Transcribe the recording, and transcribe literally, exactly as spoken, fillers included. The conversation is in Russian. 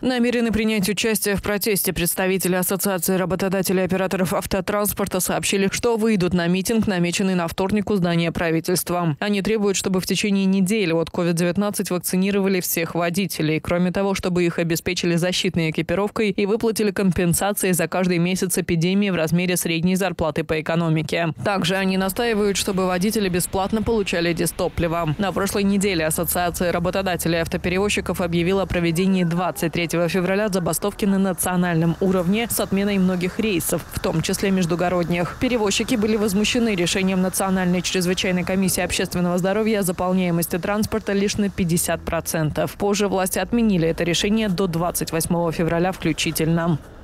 Намерены принять участие в протесте представители Ассоциации работодателей-операторов автотранспорта сообщили, что выйдут на митинг, намеченный на вторник у здания правительства. Они требуют, чтобы в течение недели от ковид девятнадцать вакцинировали всех водителей. Кроме того, чтобы их обеспечили защитной экипировкой и выплатили компенсации за каждый месяц эпидемии в размере средней зарплаты по экономике. Также они настаивают, чтобы водители бесплатно получали дистопливо. На прошлой неделе Ассоциация работодателей автоперевозчиков объявила о проведении двадцать третьего февраля забастовки на национальном уровне с отменой многих рейсов, в том числе междугородних. Перевозчики были возмущены решением Национальной чрезвычайной комиссии общественного здоровья о заполняемости транспорта лишь на пятьдесят процентов. Позже власти отменили это решение до двадцать восьмого февраля включительно.